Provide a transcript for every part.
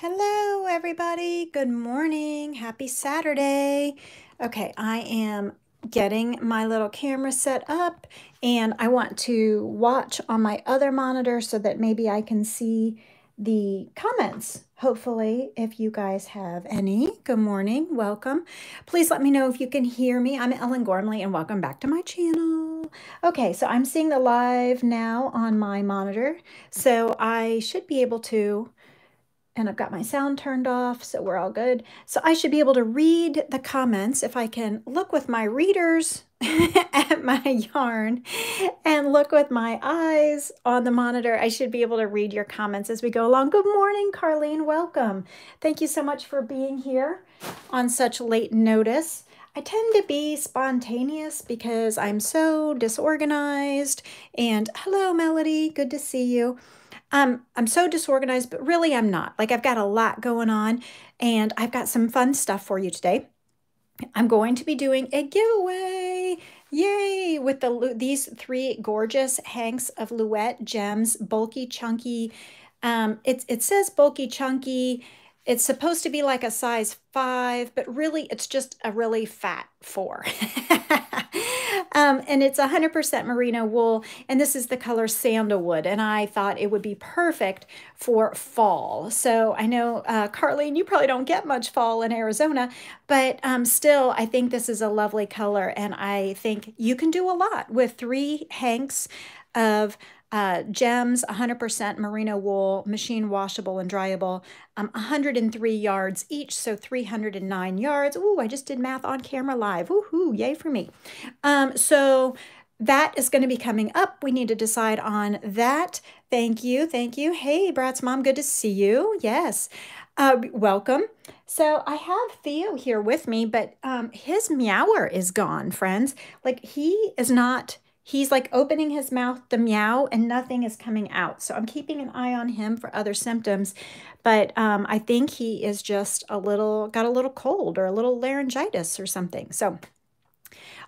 Hello everybody, good morning, happy Saturday. Okay, I am getting my little camera set up and I want to watch on my other monitor so that maybe I can see the comments, hopefully, if you guys have any. Good morning, welcome. Please let me know if you can hear me. I'm Ellen Gormley and welcome back to my channel. Okay, so I'm seeing the live now on my monitor, so I should be able to, and I've got my sound turned off, so we're all good. So I should be able to read the comments if I can look with my readers at my yarn and look with my eyes on the monitor. I should be able to read your comments as we go along. Good morning, Carlene, welcome. Thank you so much for being here on such late notice. I tend to be spontaneous because I'm so disorganized. And hello, Melody, good to see you. I'm so disorganized, but really I'm not. Like, I've got a lot going on and I've got some fun stuff for you today. I'm going to be doing a giveaway. Yay! With these three gorgeous hanks of Louet Gems, bulky, chunky. It says bulky, chunky. It's supposed to be like a size 5, but really it's just a really fat 4. And it's 100% merino wool, and this is the color sandalwood, and I thought it would be perfect for fall. So I know, Carlene, you probably don't get much fall in Arizona, but still, I think this is a lovely color, and I think you can do a lot with three hanks of gems, 100% merino wool, machine washable and dryable, 103 yards each, so 309 yards. Ooh, I just did math on camera live. Woohoo, yay for me. So that is going to be coming up. We need to decide on that. Thank you, thank you. Hey, Brat's mom, good to see you. Yes, welcome. So I have Theo here with me, but his meower is gone, friends. Like, he is not... He's like opening his mouth, the meow, and nothing is coming out. So I'm keeping an eye on him for other symptoms, but I think he is just got a little cold or a little laryngitis or something. So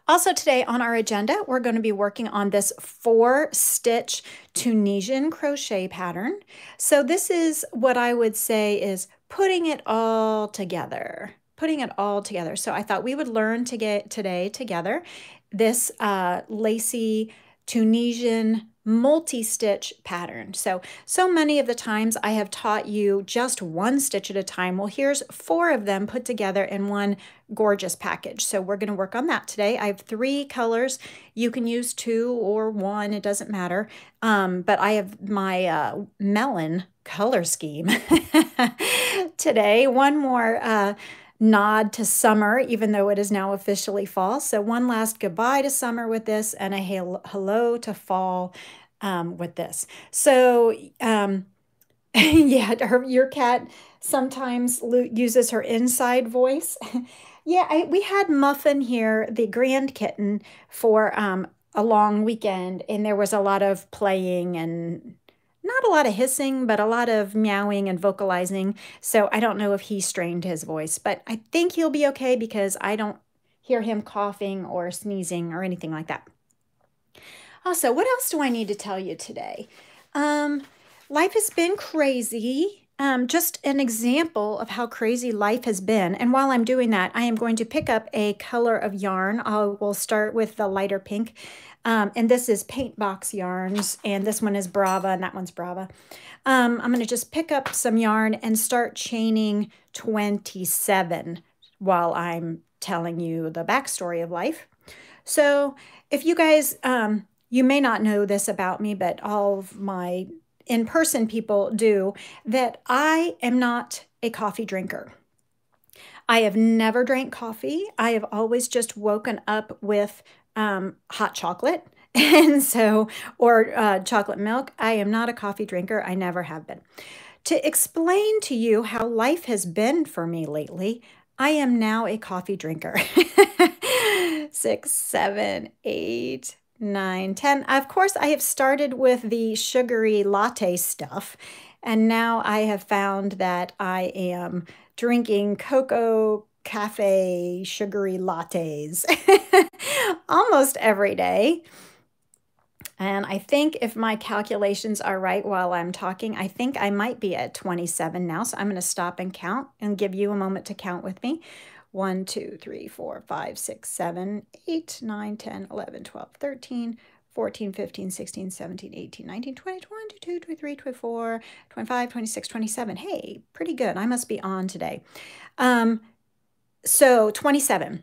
also today on our agenda, we're going to be working on this 4-stitch Tunisian crochet pattern. So this is what I would say is putting it all together, putting it all together. So I thought we would learn to get today together this lacy Tunisian multi-stitch pattern. So many of the times I have taught you just one stitch at a time. Well, here's 4 of them put together in one gorgeous package. So we're going to work on that today. I have 3 colors. You can use 2 or 1. It doesn't matter. But I have my melon color scheme today. One more nod to summer, even though it is now officially fall. So one last goodbye to summer with this and a hello to fall with this. So yeah, your cat sometimes uses her inside voice. Yeah, we had Muffin here, the grand kitten, for a long weekend, and there was a lot of playing and not a lot of hissing, but a lot of meowing and vocalizing. So I don't know if he strained his voice, but I think he'll be okay because I don't hear him coughing or sneezing or anything like that. Also, what else do I need to tell you today? Life has been crazy. Just an example of how crazy life has been. And while I'm doing that, I am going to pick up a color of yarn. I will start with the lighter pink. And this is Paintbox Yarns, and this one is Brava, and that one's Brava. I'm going to just pick up some yarn and start chaining 27 while I'm telling you the backstory of life. So if you guys, you may not know this about me, but all of my in-person people do, that I am not a coffee drinker. I have never drank coffee. I have always just woken up with hot chocolate and so, or chocolate milk. I am not a coffee drinker. I never have been. To explain to you how life has been for me lately, I am now a coffee drinker. 6, 7, 8, 9, 10. Of course, I have started with the sugary latte stuff, and now I have found that I am drinking cocoa cafe sugary lattes almost every day. And I think if my calculations are right while I'm talking, I think I might be at 27 now. So I'm going to stop and count and give you a moment to count with me. 1, 2, 3, 4, 5, 6, 7, 8, 9, 10, 11, 12, 13, 14, 15, 16, 17, 18, 19, 20, 22, 23, 24, 25, 26, 27. Hey, pretty good. I must be on today. So 27.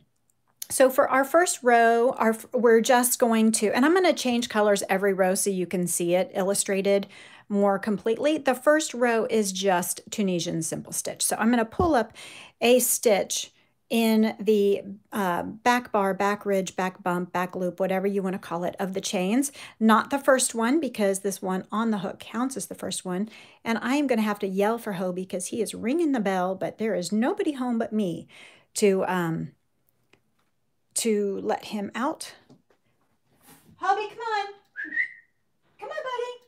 So for our first row, we're just going to, and I'm going to change colors every row so you can see it illustrated more completely. The first row is just Tunisian simple stitch. So I'm going to pull up a stitch in the back bar, back ridge, back bump, back loop, whatever you want to call it, of the chains. Not the first one, because this one on the hook counts as the first one. And I am going to have to yell for Ho because he is ringing the bell, but there is nobody home but me to let him out. Hobby, come on. Come on, buddy.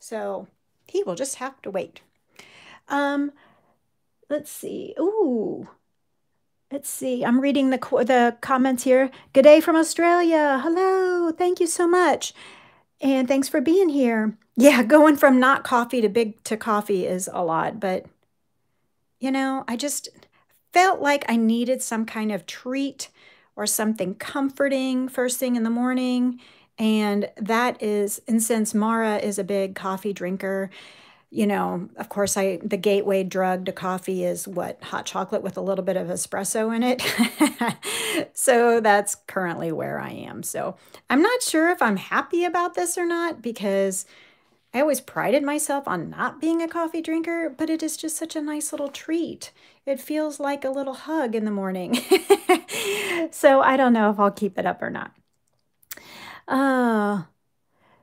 So he will just have to wait. Let's see. Ooh. Let's see. I'm reading the comments here. Good day from Australia. Hello. Thank you so much. And thanks for being here. Yeah, going from not coffee to big to coffee is a lot, but you know, I just felt like I needed some kind of treat or something comforting first thing in the morning. And that is, and since Mara is a big coffee drinker, you know, of course, the gateway drug to coffee is what? Hot chocolate with a little bit of espresso in it. So that's currently where I am. So I'm not sure if I'm happy about this or not, because I always prided myself on not being a coffee drinker, but it is just such a nice little treat. It feels like a little hug in the morning. So I don't know if I'll keep it up or not.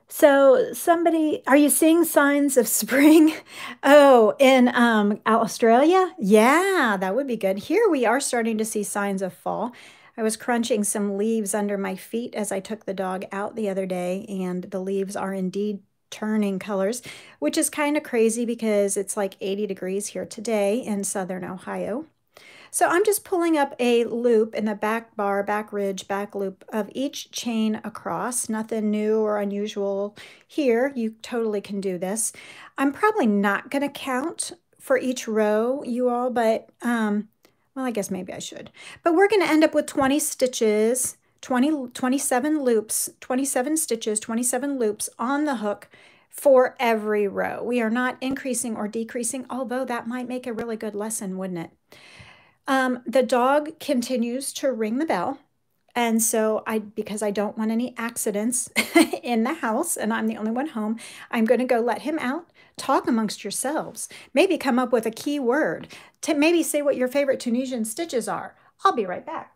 So somebody, are you seeing signs of spring? Oh, in Australia? Yeah, that would be good. Here we are starting to see signs of fall. I was crunching some leaves under my feet as I took the dog out the other day, and the leaves are indeed turning colors, which is kind of crazy because it's like 80 degrees here today in southern Ohio. So I'm just pulling up a loop in the back bar, back ridge, back loop of each chain across. Nothing new or unusual here. You totally can do this. I'm probably not going to count for each row, you all, but, well, I guess maybe I should. But we're going to end up with 20 stitches, 27 loops, 27 stitches, 27 loops on the hook for every row. We are not increasing or decreasing, although that might make a really good lesson, wouldn't it? The dog continues to ring the bell, and so because I don't want any accidents in the house and I'm the only one home, I'm going to go let him out. Talk amongst yourselves. Maybe come up with a key word. Maybe say what your favorite Tunisian stitches are. I'll be right back.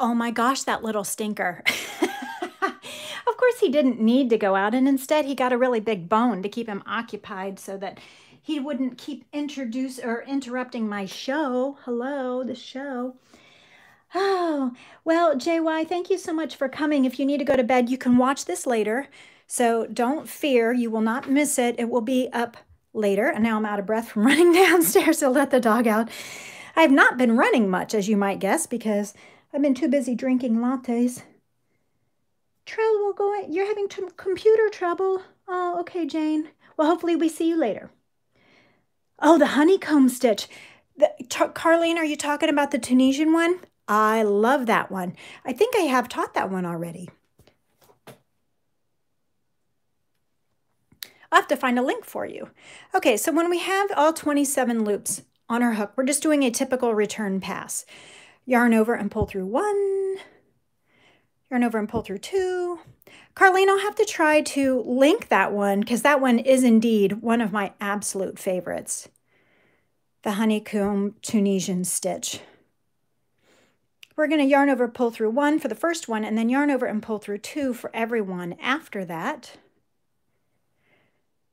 oh my gosh, that little stinker. Of course he didn't need to go out, and instead he got a really big bone to keep him occupied so that he wouldn't keep interrupting my show. Hello, the show. Oh, well, JY, thank you so much for coming. If you need to go to bed, you can watch this later. So don't fear, you will not miss it. It will be up later. And now I'm out of breath from running downstairs to let the dog out. I've not been running much, as you might guess, because I've been too busy drinking lattes. Trouble going? You're having computer trouble? Oh, okay, Jane. Well, hopefully we see you later. Oh, the honeycomb stitch. Carlene, are you talking about the Tunisian one? I love that one. I think I have taught that one already. I'll have to find a link for you. Okay, so when we have all 27 loops on our hook, we're just doing a typical return pass. Yarn over and pull through one. Yarn over and pull through two. Carlene, I'll have to try to link that one because that one is indeed one of my absolute favorites. The honeycomb Tunisian stitch. We're going to yarn over, pull through one for the first one, and then yarn over and pull through two for every one after that.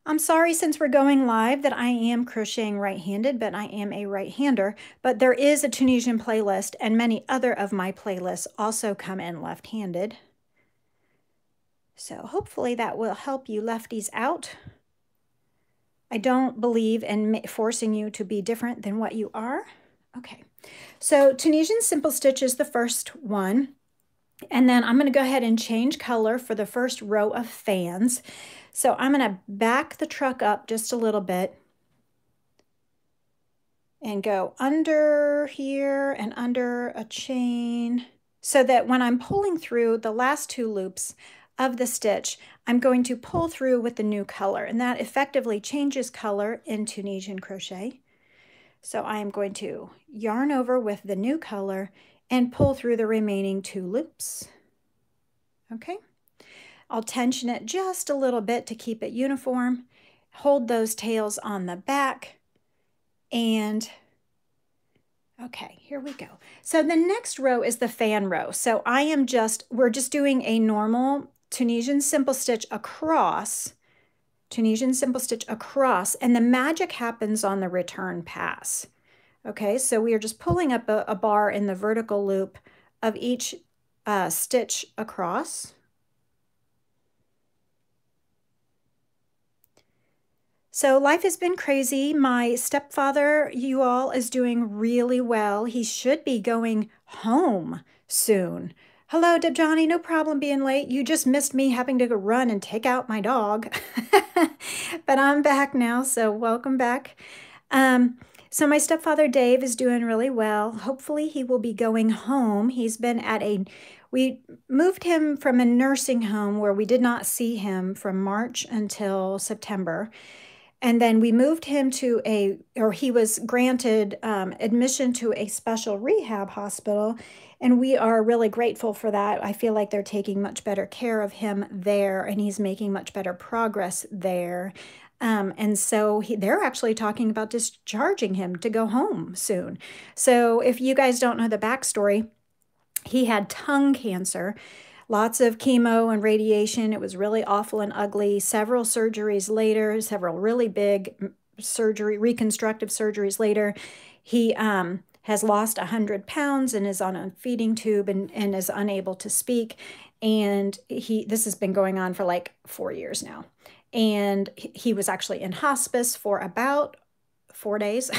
I'm sorry, since we're going live, that I am crocheting right-handed, but I am a right-hander, but there is a Tunisian playlist, and many other of my playlists also come in left-handed. So hopefully that will help you lefties out. I don't believe in forcing you to be different than what you are. Okay, so Tunisian Simple Stitch is the first one, and then I'm going to go ahead and change color for the first row of fans. So I'm going to back the truck up just a little bit and go under here and under a chain so that when I'm pulling through the last two loops of the stitch, I'm going to pull through with the new color, and that effectively changes color in Tunisian crochet. So I am going to yarn over with the new color and pull through the remaining two loops. Okay. I'll tension it just a little bit to keep it uniform, hold those tails on the back, and okay, here we go. So the next row is the fan row. So I am just, we're just doing a normal Tunisian simple stitch across, Tunisian simple stitch across, and the magic happens on the return pass. Okay, so we are just pulling up a bar in the vertical loop of each stitch across. So life has been crazy. My stepfather, you all, is doing really well. He should be going home soon. Hello, Debjani, no problem being late. You just missed me having to go run and take out my dog. But I'm back now, so welcome back. So my stepfather, Dave, is doing really well. Hopefully he will be going home. He's been at we moved him from a nursing home where we did not see him from March until September. And then we moved him to he was granted admission to a special rehab hospital, and we are really grateful for that. I feel like they're taking much better care of him there, and he's making much better progress there. And so they're actually talking about discharging him to go home soon. So if you guys don't know the backstory, he had tongue cancer. Lots of chemo and radiation. It was really awful and ugly. Several surgeries later, several really big reconstructive surgeries later, he has lost 100 pounds and is on a feeding tube and is unable to speak. And this has been going on for like 4 years now. And he was actually in hospice for about 4 days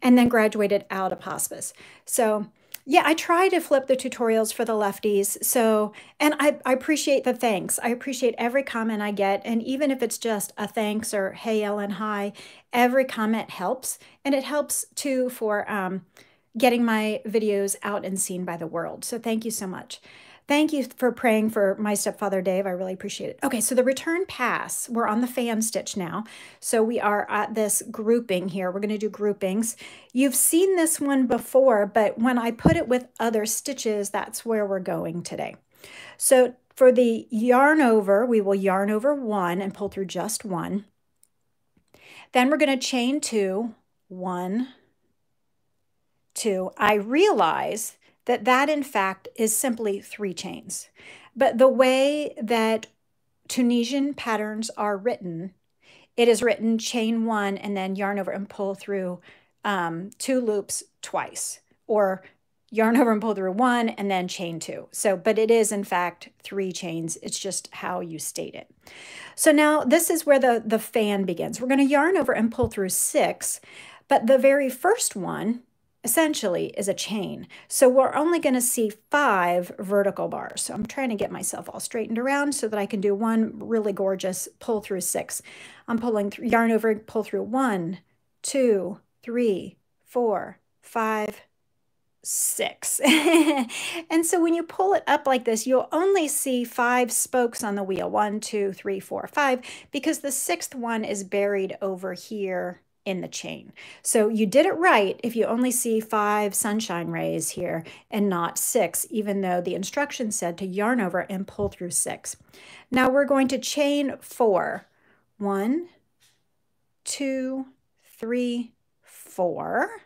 and then graduated out of hospice. So yeah, I try to flip the tutorials for the lefties. So, and I appreciate the thanks. I appreciate every comment I get. And even if it's just a thanks or, hey, Ellen, hi, every comment helps. And it helps too for getting my videos out and seen by the world. So thank you so much. Thank you for praying for my stepfather, Dave. I really appreciate it. Okay, so the return pass, we're on the fan stitch now. So we are at this grouping here. We're going to do groupings. You've seen this one before, but when I put it with other stitches, that's where we're going today. So for the yarn over, we will yarn over one and pull through just one. Then we're going to chain two, one, two. I realize that in fact is simply 3 chains. But the way that Tunisian patterns are written, it is written chain 1 and then yarn over and pull through 2 loops twice, or yarn over and pull through 1 and then chain 2. So, but it is in fact 3 chains. It's just how you state it. So now this is where the fan begins. We're going to yarn over and pull through 6, but the very first one essentially is a chain. So we're only going to see 5 vertical bars. So I'm trying to get myself all straightened around so that I can do one really gorgeous pull through 6. I'm pulling through, yarn over and pull through 1, 2, 3, 4, 5, 6. And so when you pull it up like this, you'll only see 5 spokes on the wheel. 1, 2, 3, 4, 5, because the 6th one is buried over here in the chain. So you did it right if you only see 5 sunshine rays here and not 6, even though the instructions said to yarn over and pull through 6. Now we're going to chain 4. 1, 2, 3, 4.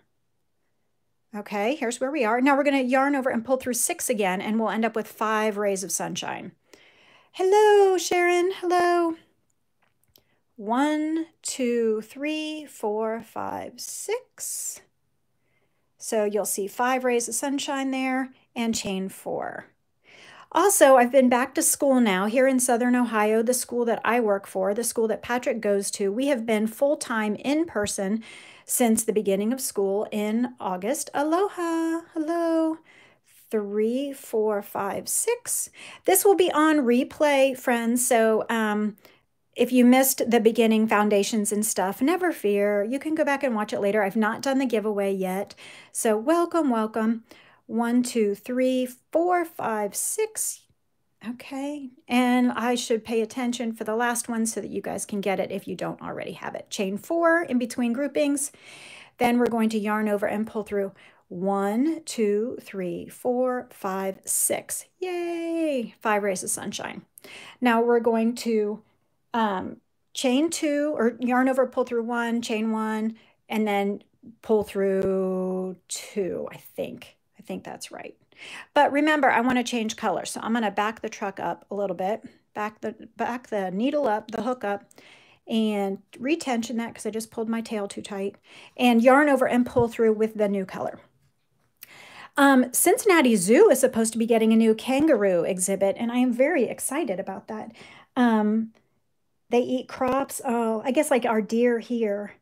Okay, here's where we are. Now we're going to yarn over and pull through 6 again, and we'll end up with 5 rays of sunshine. Hello, Sharon. Hello. 1, 2, 3, 4, 5, 6. So you'll see 5 rays of sunshine there and chain 4. Also, I've been back to school now here in Southern Ohio, the school that I work for, the school that Patrick goes to. We have been full-time in person since the beginning of school in August. Aloha, hello. 3, 4, 5, 6. This will be on replay, friends. So if you missed the beginning foundations and stuff, never fear. You can go back and watch it later. I've not done the giveaway yet. So welcome, welcome. 1, 2, 3, 4, 5, 6. Okay, and I should pay attention for the last one so that you guys can get it if you don't already have it. Chain 4 in between groupings. Then we're going to yarn over and pull through 1, 2, 3, 4, 5, 6. Yay! 5 rays of sunshine. Now we're going to chain 2, or yarn over, pull through 1, chain 1, and then pull through 2, I think. I think that's right. But remember, I want to change color. So I'm going to back the truck up a little bit, back the needle up, the hook up, and retension that because I just pulled my tail too tight, and yarn over and pull through with the new color. Cincinnati Zoo is supposed to be getting a new kangaroo exhibit, and I am very excited about that. They eat crops, I guess like our deer here.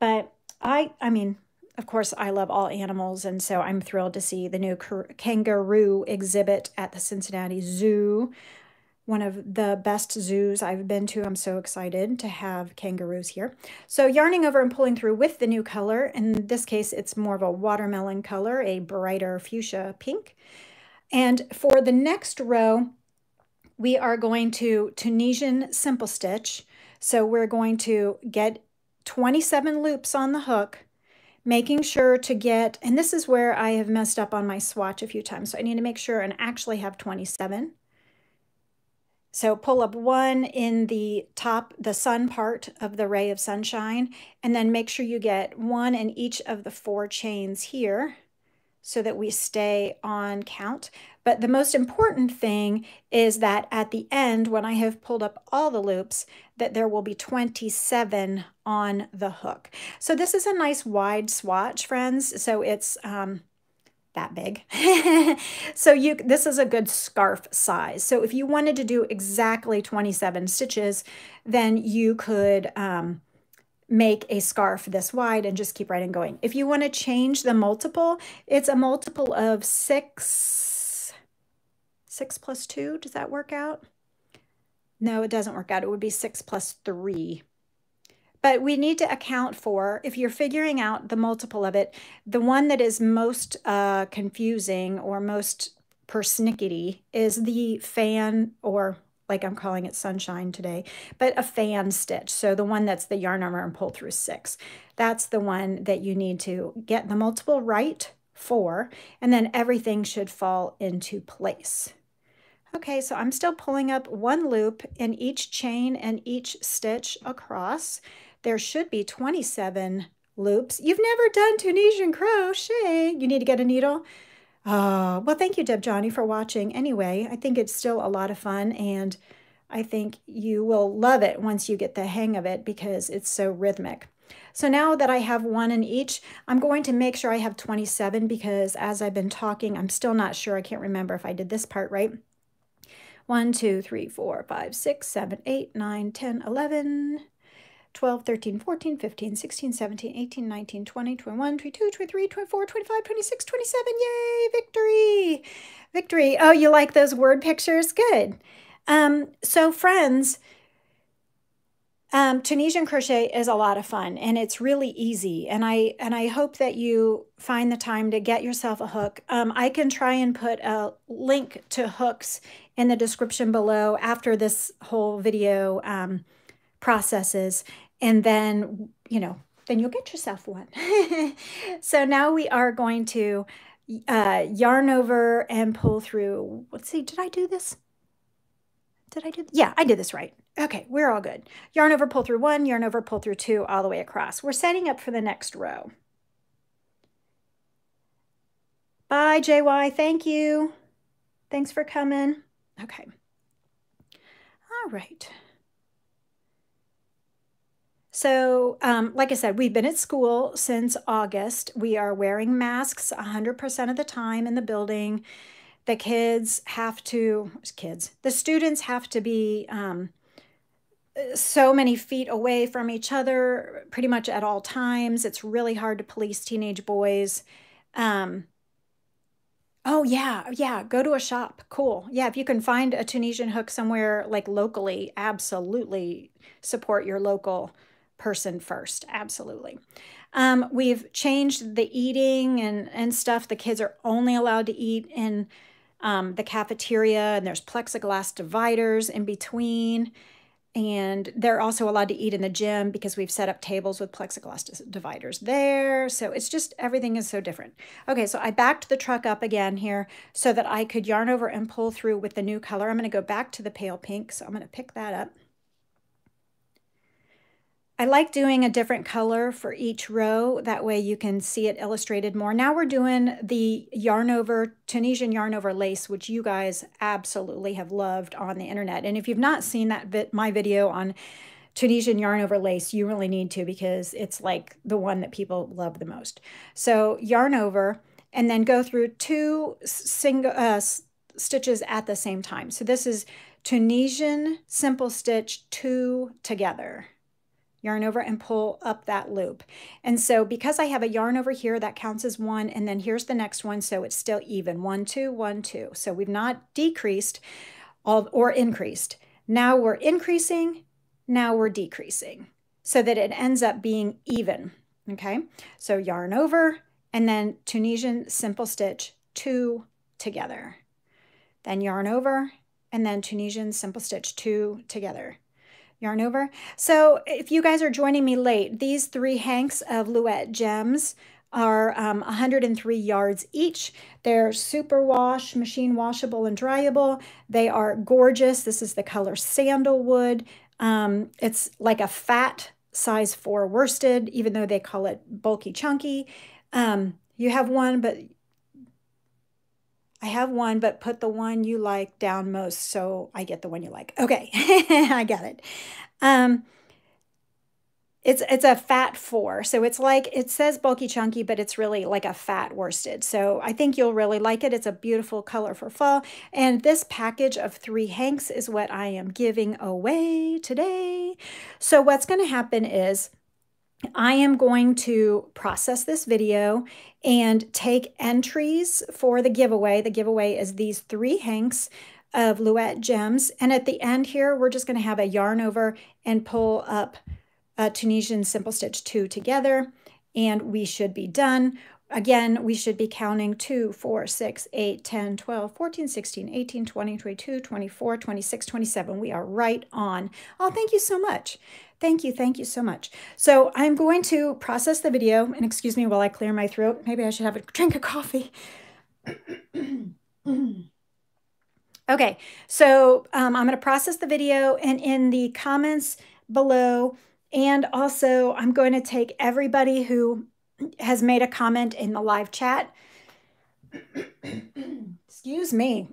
But I mean, of course, I love all animals, and so I'm thrilled to see the new kangaroo exhibit at the Cincinnati Zoo, one of the best zoos I've been to. I'm so excited to have kangaroos here. So yarning over and pulling through with the new color. In this case, it's more of a watermelon color, a brighter fuchsia pink. And for the next row, we are going to Tunisian simple stitch. So we're going to get 27 loops on the hook, making sure to get, and this is where I have messed up on my swatch a few times, so I need to make sure and actually have 27. So pull up 1 in the top, the sun part of the ray of sunshine, and then make sure you get 1 in each of the 4 chains here so that we stay on count. But the most important thing is that at the end, when I have pulled up all the loops, that there will be 27 on the hook. So this is a nice wide swatch, friends. So it's that big. So this is a good scarf size. So if you wanted to do exactly 27 stitches, then you could make a scarf this wide and just keep right on going. If you want to change the multiple, it's a multiple of 6 plus 2. Does that work out? No, it doesn't work out. It would be 6 plus 3. But we need to account for, if you're figuring out the multiple of it, the one that is most confusing or most persnickety is the fan, or like I'm calling it sunshine today, but a fan stitch. So the one that's the yarn over and pull through 6. That's the one that you need to get the multiple right for, and then everything should fall into place. Okay, so I'm still pulling up 1 loop in each chain and each stitch across. There should be 27 loops. You've never done Tunisian crochet. You need to get a needle. Well, thank you, Deb Johnny, for watching. Anyway, I think it's still a lot of fun, and I think you will love it once you get the hang of it because it's so rhythmic. So now that I have one in each, I'm going to make sure I have 27 because as I've been talking, I'm still not sure. I can't remember if I did this part right. 1, 2, 3, 4, 5, 6, 7, 8, 9, 10, 11, 12, 13, 14, 15, 16, 17, 18, 19, 20, 21, 22, 23, 24, 25, 26, 27. Yay, victory! Victory. Oh, you like those word pictures? Good. So friends, Tunisian crochet is a lot of fun and it's really easy. And I hope that you find the time to get yourself a hook. I can try and put a link to hooks in the description below after this whole video processes. And then, you know, then you'll get yourself one. So now we are going to yarn over and pull through. Let's see, did I do this? Yeah, I did this right. Okay, we're all good. Yarn over, pull through one, yarn over, pull through two, all the way across. We're setting up for the next row. Bye, JY. Thank you. Thanks for coming. Okay. All right. So, like I said, we've been at school since August. We are wearing masks 100% of the time in the building. The kids have to, the students have to be so many feet away from each other pretty much at all times. It's really hard to police teenage boys. Oh, yeah, go to a shop. Cool. Yeah, if you can find a Tunisian hook somewhere like locally, absolutely support your local person first. Absolutely. We've changed the eating and stuff. The kids are only allowed to eat in the cafeteria, and there's plexiglass dividers in between, and they're also allowed to eat in the gym because we've set up tables with plexiglass dividers there. So it's just everything is so different. Okay, so I backed the truck up again here so that I could yarn over and pull through with the new color. I'm going to go back to the pale pink, so I'm going to pick that up. I like doing a different color for each row. That way you can see it illustrated more. Now we're doing the yarn over, Tunisian yarn over lace, which you guys absolutely have loved on the internet. And if you've not seen that my video on Tunisian yarn over lace, you really need to because it's like the one that people love the most. So yarn over and then go through two single stitches at the same time. So this is Tunisian simple stitch, two together. Yarn over and pull up that loop. And so because I have a yarn over here, that counts as one, and then here's the next one, so it's still even. One, two, one, two. So we've not decreased or increased. Now we're increasing, now we're decreasing, so that it ends up being even, okay? So yarn over, and then Tunisian simple stitch, two together. Then yarn over, and then Tunisian simple stitch, two together. Yarn over. So if you guys are joining me late, these three hanks of Louet Gems are 103 yards each. They're super wash, machine washable and dryable. They are gorgeous. This is the color sandalwood. It's like a fat size 4 worsted, even though they call it bulky chunky. You have one, but I have one, but put the one you like down most, so I get the one you like. Okay, I got it. It's a fat 4, so it's like, it says bulky chunky, but it's really like a fat worsted. So I think you'll really like it. It's a beautiful color for fall. And this package of 3 hanks is what I am giving away today. So what's gonna happen is, I am going to process this video and take entries for the giveaway. The giveaway is these 3 hanks of Louet Gems. And at the end here, we're just going to have a yarn over and pull up a Tunisian simple stitch 2 together. And we should be done. Again, we should be counting 2, 4, 6, 8, 10, 12, 14, 16, 18, 20, 22, 24, 26, 27. We are right on. Oh, thank you so much. Thank you so much. So I'm going to process the video, and excuse me while I clear my throat. Maybe I should have a drink of coffee. Okay, so I'm going to process the video, and in the comments below, and also I'm going to take everybody who has made a comment in the live chat Excuse me.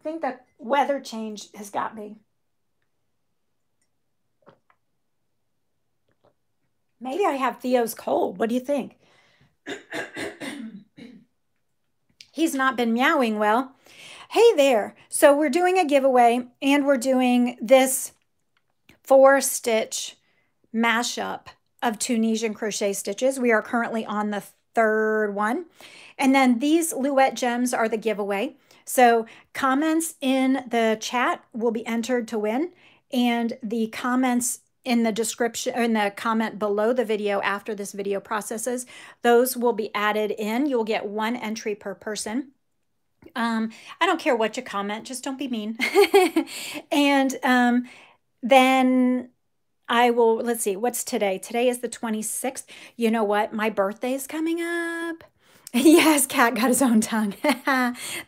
I think that weather change has got me. Maybe I have Theo's cold. What do you think? He's not been meowing well. Hey there. So we're doing a giveaway and we're doing this 4-stitch mashup of Tunisian crochet stitches. We are currently on the 3rd one. And then these Louet Gems are the giveaway. So comments in the chat will be entered to win, and the comments in the description, in the comment below the video after this video processes, those will be added in. You'll get 1 entry per person. I don't care what you comment, just don't be mean. And then I will, let's see, what's today? Today is the 26th. You know what? My birthday is coming up. Yes, Cat got his own tongue.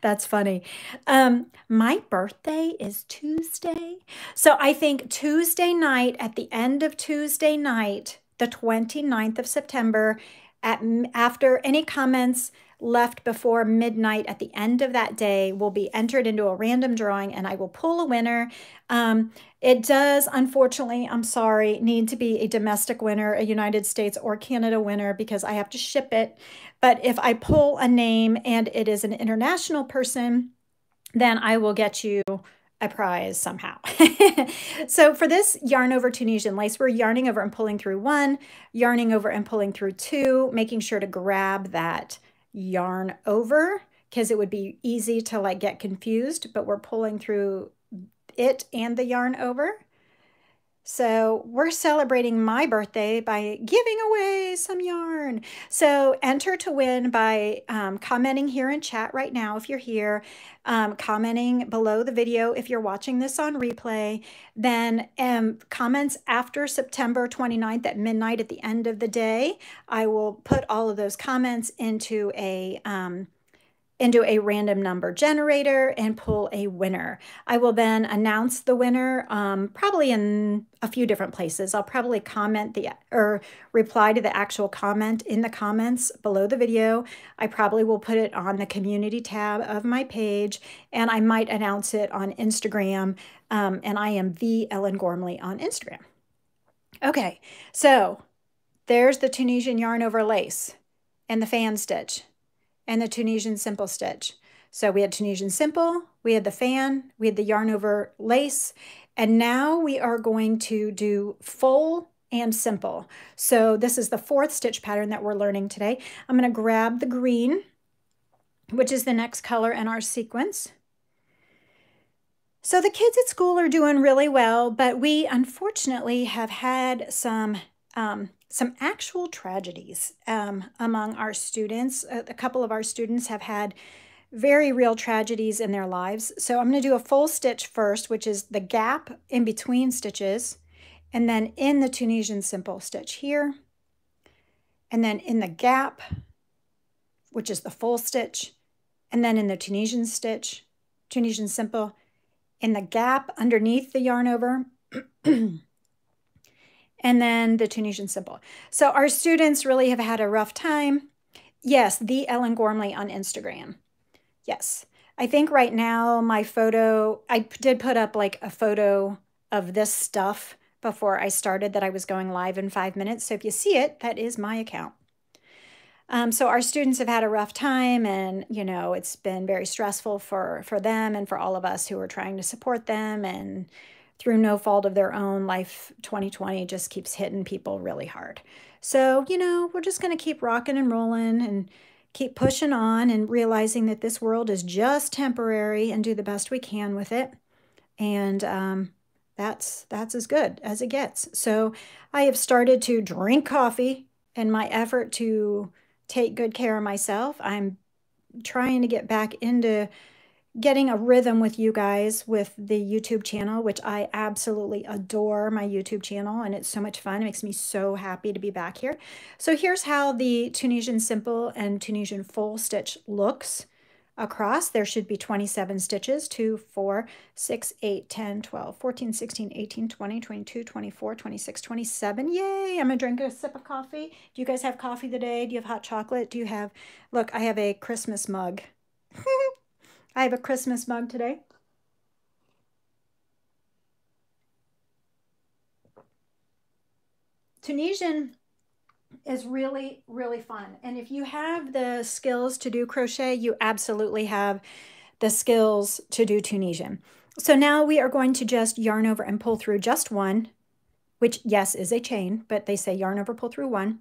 That's funny. My birthday is Tuesday. So I think Tuesday night, at the end of Tuesday night, the 29th of September, after any comments left before midnight at the end of that day will be entered into a random drawing, and I will pull a winner. It does, unfortunately, I'm sorry, need to be a domestic winner, a United States or Canada winner, because I have to ship it. But if I pull a name and it is an international person, then I will get you a prize somehow. So for this yarn over Tunisian lace, we're yarning over and pulling through 1, yarning over and pulling through 2, making sure to grab that yarn over, because it would be easy to like get confused, but we're pulling through it and the yarn over. So we're celebrating my birthday by giving away some yarn. So enter to win by commenting here in chat right now if you're here, commenting below the video if you're watching this on replay, then comments after September 29th at midnight at the end of the day. I will put all of those comments into a random number generator and pull a winner. I will then announce the winner probably in a few different places. I'll probably comment the or reply to the actual comment in the comments below the video. I probably will put it on the community tab of my page, and I might announce it on Instagram. And I am the Ellen Gormley on Instagram. Okay, so there's the Tunisian yarn over lace and the fan stitch and the Tunisian simple stitch. So we had Tunisian simple, we had the fan, we had the yarn over lace, and now we are going to do full and simple. So this is the 4th stitch pattern that we're learning today. I'm gonna grab the green, which is the next color in our sequence. So the kids at school are doing really well, but we unfortunately have had some actual tragedies among our students. A couple of our students have had very real tragedies in their lives. So I'm going to do a full stitch first, which is the gap in between stitches, and then in the Tunisian simple stitch here, and then in the gap, which is the full stitch, and then in the Tunisian stitch, Tunisian simple, in the gap underneath the yarn over, and then the Tunisian simple. So our students really have had a rough time. Yes, the Ellen Gormley on Instagram. Yes, I think right now my photo, I did put up like a photo of this stuff before I started that I was going live in 5 minutes. So if you see it, that is my account. So our students have had a rough time, and you know, it's been very stressful for them and for all of us who are trying to support them, and through no fault of their own, life 2020 just keeps hitting people really hard. So, you know, we're just going to keep rocking and rolling and keep pushing on and realizing that this world is just temporary and do the best we can with it. And that's as good as it gets. So I have started to drink coffee in my effort to take good care of myself. I'm trying to get back into getting a rhythm with you guys with the YouTube channel, which I absolutely adore my YouTube channel, and it's so much fun. It makes me so happy to be back here. So here's how the Tunisian simple and Tunisian full stitch looks across. There should be 27 stitches, 2, 4, 6, 8, 10, 12, 14, 16, 18, 20, 22, 24, 26, 27. Yay, I'm gonna drink a sip of coffee. Do you guys have coffee today? Do you have hot chocolate? Do you have, look, I have a Christmas mug I have a Christmas mug today. Tunisian is really, really fun. And if you have the skills to do crochet, you absolutely have the skills to do Tunisian. So now we are going to just yarn over and pull through just one, which yes is a chain, but they say yarn over, pull through one.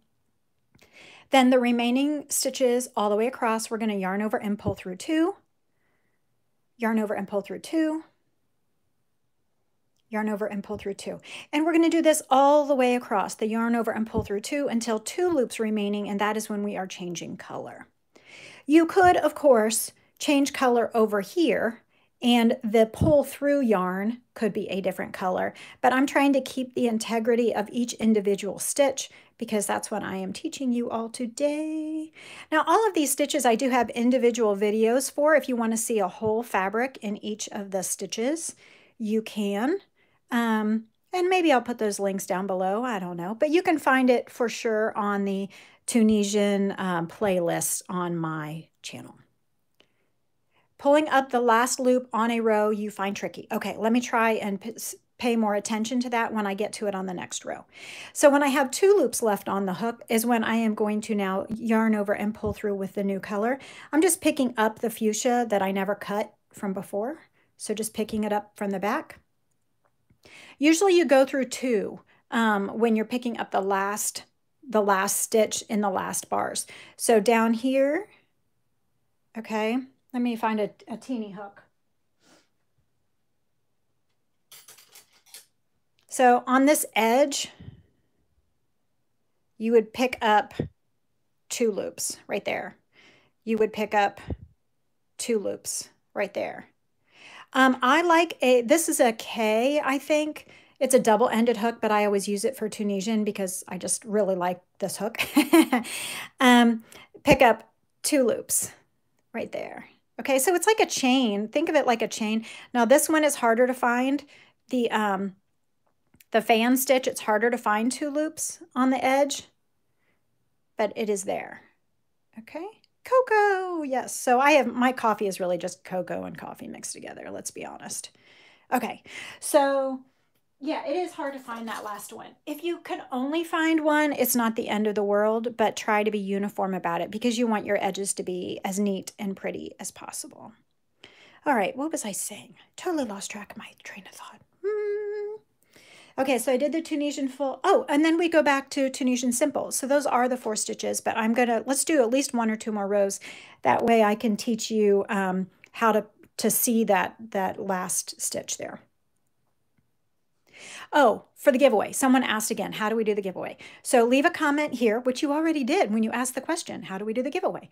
Then the remaining stitches all the way across, we're going to yarn over and pull through two, yarn over and pull through two, yarn over and pull through two. And we're going to do this all the way across, the yarn over and pull through two, until two loops remaining, and that is when we are changing color. You could, of course, change color over here, and the pull through yarn could be a different color, but I'm trying to keep the integrity of each individual stitch because that's what I am teaching you all today. Now, all of these stitches I do have individual videos for. If you want to see a whole fabric in each of the stitches, you can. And maybe I'll put those links down below, I don't know. But you can find it for sure on the Tunisian playlist on my channel. Pulling up the last loop on a row you find tricky. Okay, let me try and pay more attention to that when I get to it on the next row. So when I have two loops left on the hook is when I am going to now yarn over and pull through with the new color. I'm just picking up the fuchsia that I never cut from before. So just picking it up from the back. Usually you go through two when you're picking up the last stitch in the last bars. So down here, okay, let me find a teeny hook. So on this edge, you would pick up two loops right there. You would pick up two loops right there. I like this is a K, I think. It's a double-ended hook, but I always use it for Tunisian because I just really like this hook. Pick up two loops right there. Okay, so it's like a chain. Think of it like a chain. Now this one is harder to find. The fan stitch, it's harder to find two loops on the edge, but it is there. Okay. Cocoa, yes. So I have, my coffee is really just cocoa and coffee mixed together, let's be honest. Okay, so yeah, it is hard to find that last one. If you could only find one, it's not the end of the world, but try to be uniform about it because you want your edges to be as neat and pretty as possible. All right, what was I saying? Totally lost track of my train of thought. Okay, so I did the Tunisian full. Oh, and then we go back to Tunisian simple. So those are the four stitches, but let's do at least one or two more rows. That way I can teach you how to see that last stitch there. Oh, for the giveaway, someone asked again, how do we do the giveaway? So leave a comment here, which you already did when you asked the question, how do we do the giveaway?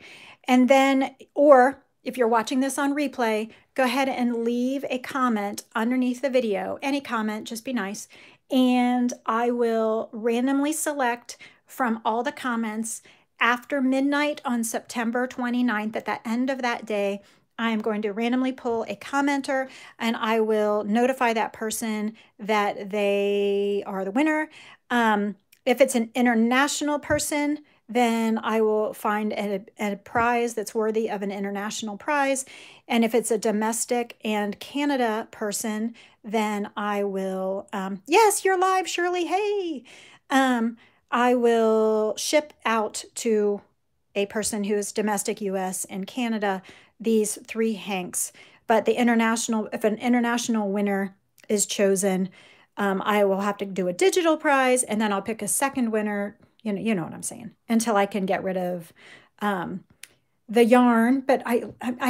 And then, or if you're watching this on replay, go ahead and leave a comment underneath the video, any comment, just be nice, and I will randomly select from all the comments after midnight on September 29th. At the end of that day, I am going to randomly pull a commenter and I will notify that person that they are the winner. If it's an international person, then I will find a prize that's worthy of an international prize. And if it's a domestic and Canada person, then I will, yes, you're live, Shirley, hey. I will ship out to a person who is domestic US and Canada, these three hanks. But the international, if an international winner is chosen, I will have to do a digital prize and then I'll pick a second winner. You know what I'm saying, until I can get rid of the yarn. But I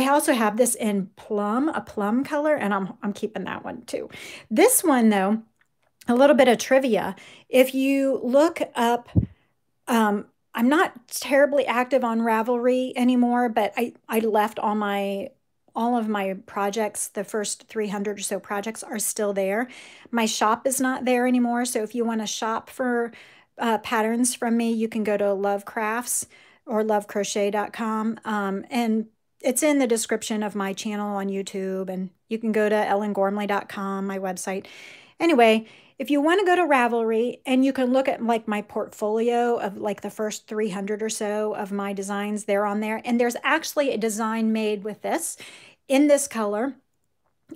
also have this in plum, a plum color, and I'm keeping that one too. This one though, a little bit of trivia. If you look up, I'm not terribly active on Ravelry anymore, but I left all of my projects, the first 300 or so projects are still there. My shop is not there anymore. So if you want to shop for patterns from me, you can go to lovecrafts or lovecrochet.com. And it's in the description of my channel on YouTube and You can go to ellengormley.com, my website. Anyway, if you want to go to Ravelry and you can look at like my portfolio of like the first 300 or so of my designs, they're on there. And there's actually a design made with this in this color.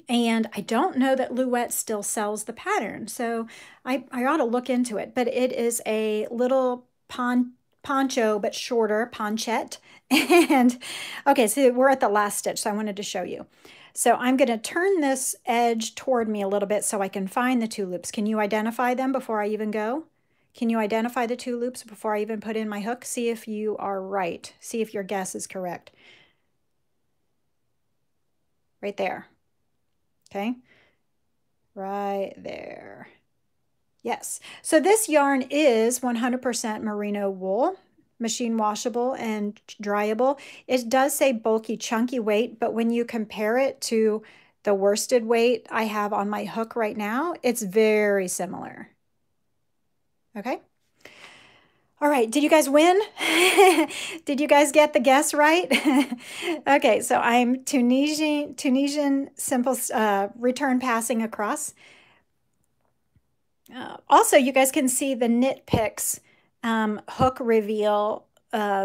And I don't know that Louet still sells the pattern. So I ought to look into it, but it is a little poncho, but shorter ponchette. And okay, so we're at the last stitch. So I wanted to show you. So I'm going to turn this edge toward me a little bit so I can find the two loops. Can you identify them before I even go? Can you identify the two loops before I even put in my hook? See if you are right. See if your guess is correct. Right there. Okay. Right there. Yes. So this yarn is 100% merino wool. Machine washable and dryable. It does say bulky chunky weight, but when you compare it to the worsted weight I have on my hook right now, it's very similar. Okay. All right. Did you guys win? Did you guys get the guess right? Okay. So I'm Tunisian simple return passing across. Also, you guys can see the Knit Picks hook reveal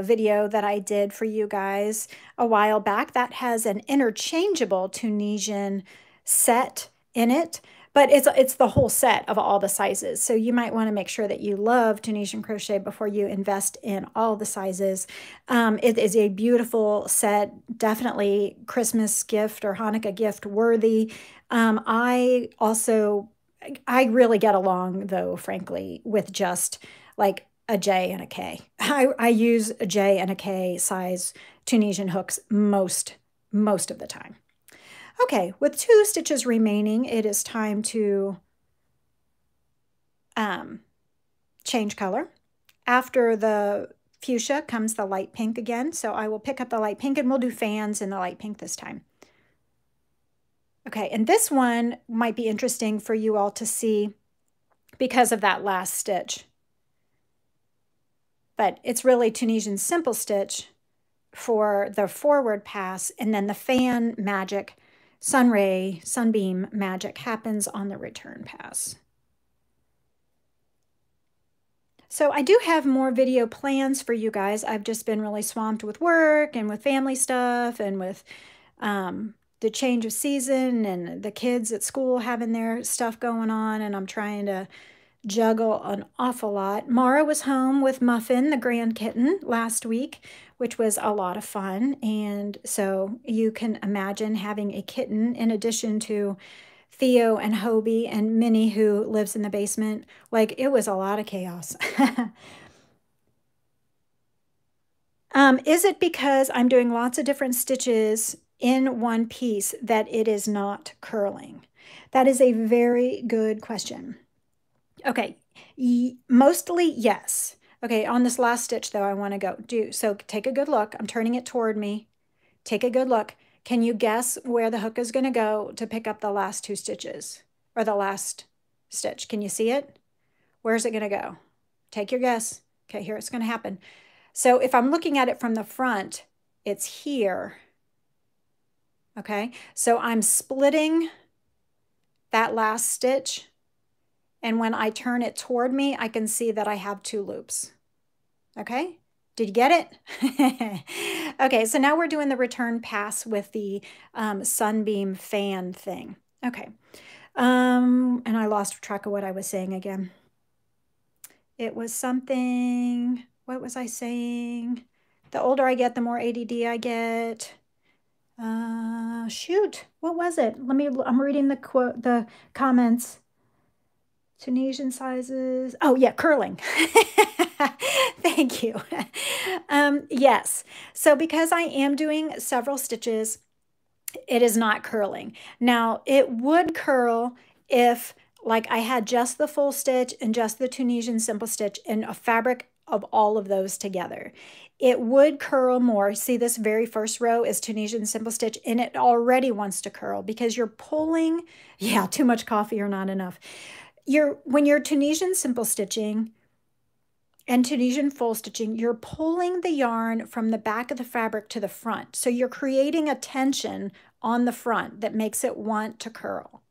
video that I did for you guys a while back. That has an interchangeable Tunisian set in it, but it's the whole set of all the sizes. So you might want to make sure that you love Tunisian crochet before you invest in all the sizes. It is a beautiful set, definitely Christmas gift or Hanukkah gift worthy. I really get along though, frankly, with just like a J and a K. I use a J and a K size Tunisian hooks most of the time. Okay, with two stitches remaining, it is time to change color. After the fuchsia comes the light pink again, so I will pick up the light pink and we'll do fans in the light pink this time. Okay, and this one might be interesting for you all to see because of that last stitch. But it's really Tunisian simple stitch for the forward pass, and then the fan magic, sunbeam magic happens on the return pass. So I do have more video plans for you guys. I've just been really swamped with work and with family stuff and with the change of season and the kids at school having their stuff going on, and I'm trying to juggle an awful lot. Mara was home with Muffin, the grand kitten, last week, which was a lot of fun. And so you can imagine having a kitten in addition to Theo and Hobie and Minnie, who lives in the basement. Like, it was a lot of chaos. Is it because I'm doing lots of different stitches in one piece that it is not curling? That is a very good question. Okay, mostly yes. Okay, on this last stitch though, I want to so take a good look. I'm turning it toward me. Take a good look. Can you guess where the hook is going to go to pick up the last two stitches or the last stitch? Can you see it? Where's it going to go? Take your guess. Okay, here it's going to happen. So if I'm looking at it from the front, it's here. Okay, so I'm splitting that last stitch. And when I turn it toward me, I can see that I have two loops. Okay, did you get it? Okay, so now we're doing the return pass with the sunbeam fan thing. Okay, and I lost track of what I was saying again. It was something, what was I saying? The older I get, the more ADD I get. Shoot, what was it? I'm reading the quote, the comments. Tunisian sizes. Oh yeah, curling. Thank you. Yes. So because I am doing several stitches, it is not curling. Now it would curl if like I had just the full stitch and just the Tunisian simple stitch and a fabric of all of those together. It would curl more. See, this very first row is Tunisian simple stitch and it already wants to curl because you're pulling, yeah, too much coffee or not enough. When you're Tunisian simple stitching and Tunisian full stitching, you're pulling the yarn from the back of the fabric to the front. So you're creating a tension on the front that makes it want to curl.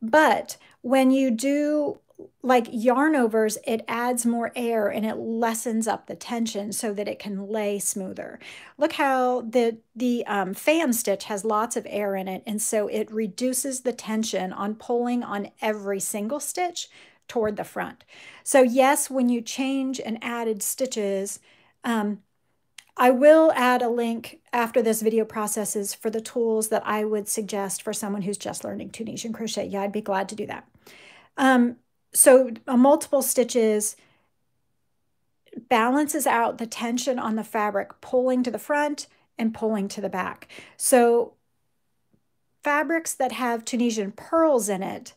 But when you do like yarn overs, it adds more air and it lessens up the tension so that it can lay smoother. Look how the fan stitch has lots of air in it, and so it reduces the tension on pulling on every single stitch toward the front. So yes, when you change and added stitches, I will add a link after this video processes for the tools that I would suggest for someone who's just learning Tunisian crochet. Yeah, I'd be glad to do that. So multiple stitches balances out the tension on the fabric, pulling to the front and pulling to the back. So fabrics that have Tunisian pearls in it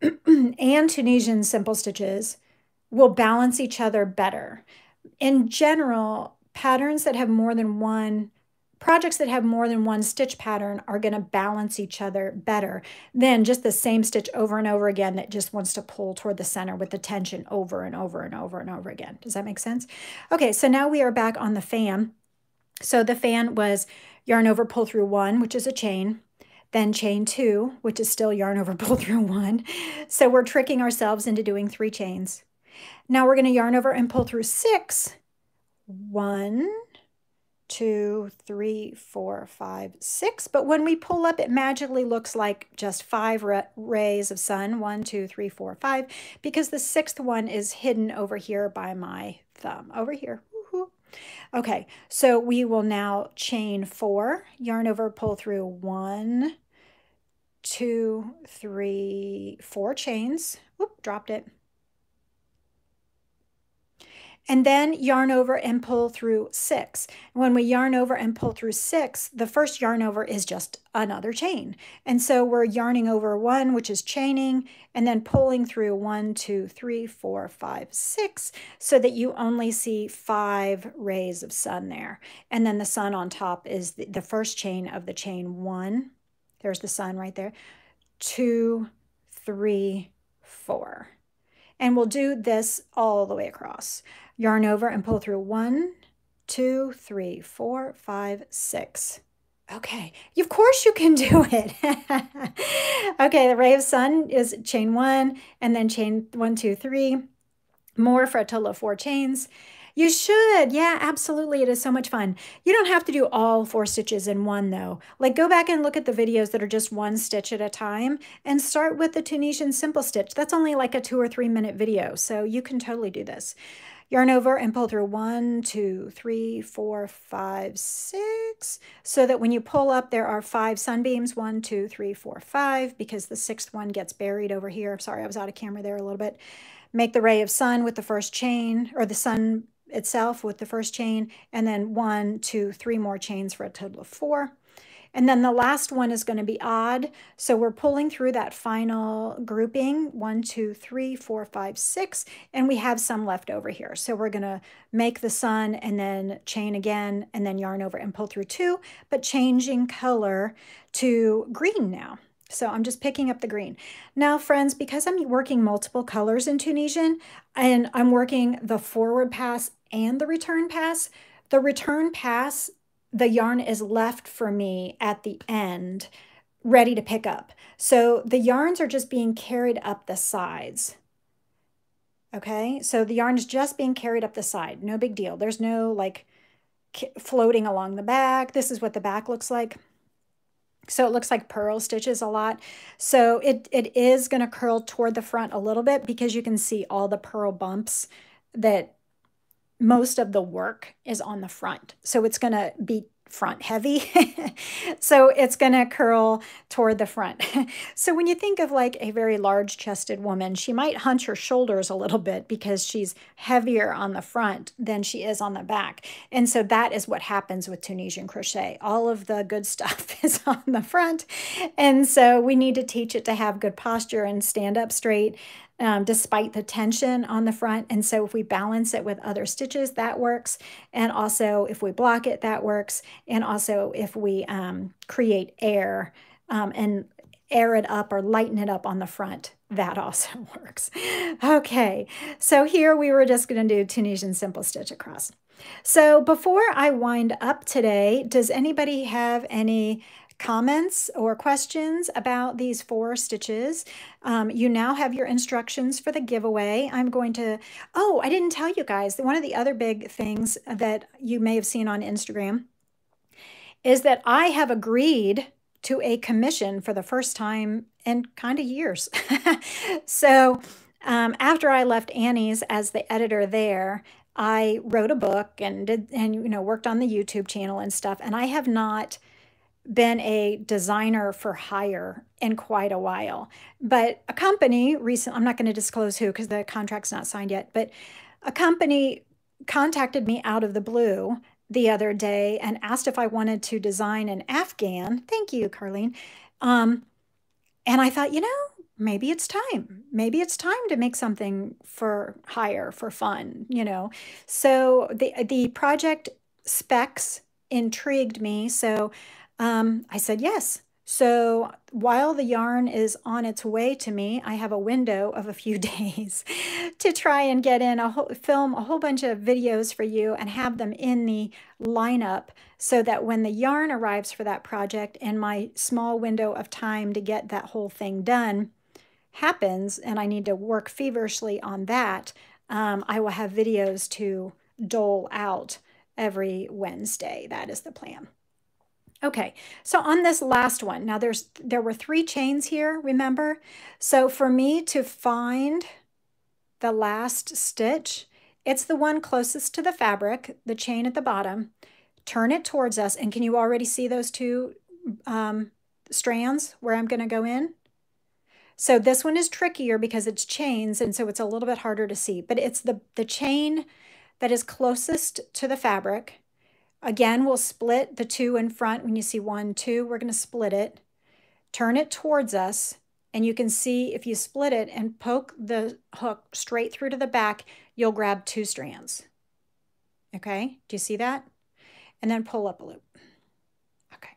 and Tunisian simple stitches will balance each other better. In general, patterns that have more than one, projects that have more than one stitch pattern are going to balance each other better than just the same stitch over and over again that just wants to pull toward the center with the tension over and over and over and over again. Does that make sense? Okay, so now we are back on the fan. So the fan was yarn over pull through one, which is a chain, then chain two, which is still yarn over pull through one. So we're tricking ourselves into doing three chains. Now we're going to yarn over and pull through six. 1, 2, 3, 4, 5, 6. But when we pull up, it magically looks like just 5 rays of sun. 1, 2, 3, 4, 5, because the 6th one is hidden over here by my thumb over here. Woohoo. Okay, so we will now chain 4, yarn over, pull through 1, 2, 3, 4 chains. Whoop, dropped it. And then yarn over and pull through 6. When we yarn over and pull through 6, the first yarn over is just another chain. And so we're yarning over 1, which is chaining, and then pulling through 1, 2, 3, 4, 5, 6, so that you only see 5 rays of sun there. And then the sun on top is the first chain of the chain 1. There's the sun right there. 2, 3, 4. And we'll do this all the way across. Yarn over and pull through 1, 2, 3, 4, 5, 6. Okay, of course you can do it. Okay, the ray of sun is chain 1 and then chain 1, 2, 3. More for a total of 4 chains. You should. Yeah, absolutely. It is so much fun. You don't have to do all 4 stitches in one, though. Like, go back and look at the videos that are just one stitch at a time and start with the Tunisian simple stitch. That's only like a 2 or 3 minute video, so you can totally do this. Yarn over and pull through 1, 2, 3, 4, 5, 6, so that when you pull up, there are 5 sunbeams, 1, 2, 3, 4, 5, because the 6th one gets buried over here. Sorry, I was out of camera there a little bit. Make the ray of sun with the first chain, or the sun itself with the first chain, and then 1, 2, 3 more chains for a total of 4. And then the last one is going to be odd, so we're pulling through that final grouping, 1, 2, 3, 4, 5, 6, and we have some left over here. So we're going to make the sun and then chain again and then yarn over and pull through 2, but changing color to green now. So I'm just picking up the green. Now, friends, because I'm working multiple colors in Tunisian, and I'm working the forward pass and the return pass, the yarn is left for me at the end, ready to pick up. So the yarns are just being carried up the sides. Okay, so the yarn is just being carried up the side. No big deal. There's no like floating along the back. This is what the back looks like. So it looks like purl stitches a lot. So it is going to curl toward the front a little bit, because you can see all the purl bumps that most of the work is on the front. So it's going to be front heavy. So it's going to curl toward the front. So when you think of like a very large chested woman, she might hunch her shoulders a little bit because she's heavier on the front than she is on the back. And so that is what happens with Tunisian crochet. All of the good stuff is on the front. And so we need to teach it to have good posture and stand up straight, despite the tension on the front. And so if we balance it with other stitches, that works. And also if we block it, that works. And also if we create air and air it up or lighten it up on the front, that also works. Okay, so here we were just going to do Tunisian simple stitch across. So before I wind up today, does anybody have any comments or questions about these 4 stitches. You now have your instructions for the giveaway. I'm going to, oh, I didn't tell you guys, one of the other big things that you may have seen on Instagram is that I have agreed to a commission for the first time in kind of years. So after I left Annie's as the editor there, I wrote a book and worked on the YouTube channel and stuff, and I have not been a designer for hire in quite a while. But a company recently, I'm not going to disclose who because the contract's not signed yet, but a company contacted me out of the blue the other day and asked if I wanted to design an Afghan. Thank you, Carlene. And I thought, maybe it's time. Maybe it's time to make something for hire, for fun, So the project specs intrigued me. So I said yes. So while the yarn is on its way to me, I have a window of a few days to try and get in film a whole bunch of videos for you and have them in the lineup so that when the yarn arrives for that project and my small window of time to get that whole thing done happens, and I need to work feverishly on that, I will have videos to dole out every Wednesday. That is the plan. Okay, so on this last one, now there were 3 chains here, remember? So for me to find the last stitch, it's the one closest to the fabric, the chain at the bottom, turn it towards us, and can you already see those 2 strands where I'm gonna go in? So this one is trickier because it's chains, and so it's a little bit harder to see, but it's the chain that is closest to the fabric. Again, we'll split the 2 in front. When you see 1, 2, we're gonna split it, turn it towards us, and you can see if you split it and poke the hook straight through to the back, you'll grab 2 strands. Okay, do you see that? And then pull up a loop. Okay,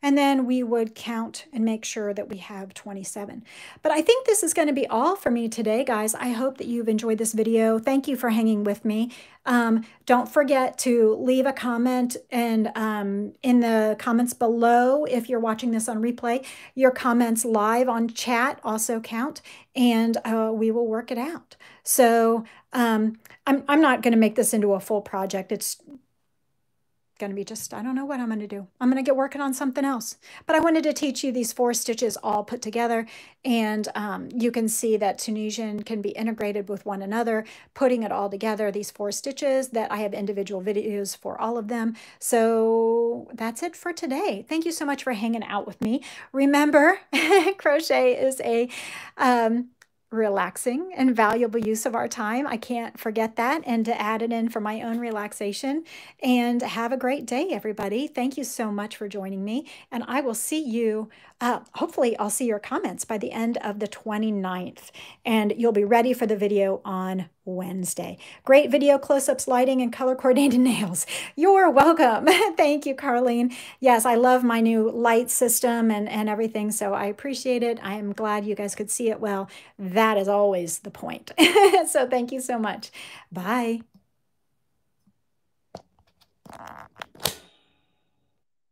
and then we would count and make sure that we have 27. But I think this is gonna be all for me today, guys. I hope that you've enjoyed this video. Thank you for hanging with me. Don't forget to leave a comment and in the comments below if you're watching this on replay. Your comments live on chat also count, and we will work it out. So I'm not going to make this into a full project. It's going to be just, I don't know what I'm going to do. I'm going to get working on something else. But I wanted to teach you these 4 stitches all put together, and you can see that Tunisian can be integrated with one another, putting it all together, these 4 stitches. That I have individual videos for all of them. So that's it for today. Thank you so much for hanging out with me. Remember, crochet is a relaxing and valuable use of our time. I can't forget that, and to add it in for my own relaxation. And have a great day, everybody. Thank you so much for joining me, and I will see you, hopefully I'll see your comments by the end of the 29th, and you'll be ready for the video on Wednesday. Great video, close-ups, lighting, and color-coordinated nails. You're welcome. Thank you, Carlene. Yes, I love my new light system and everything, so I appreciate it. I am glad you guys could see it well. That is always the point. So thank you so much. Bye.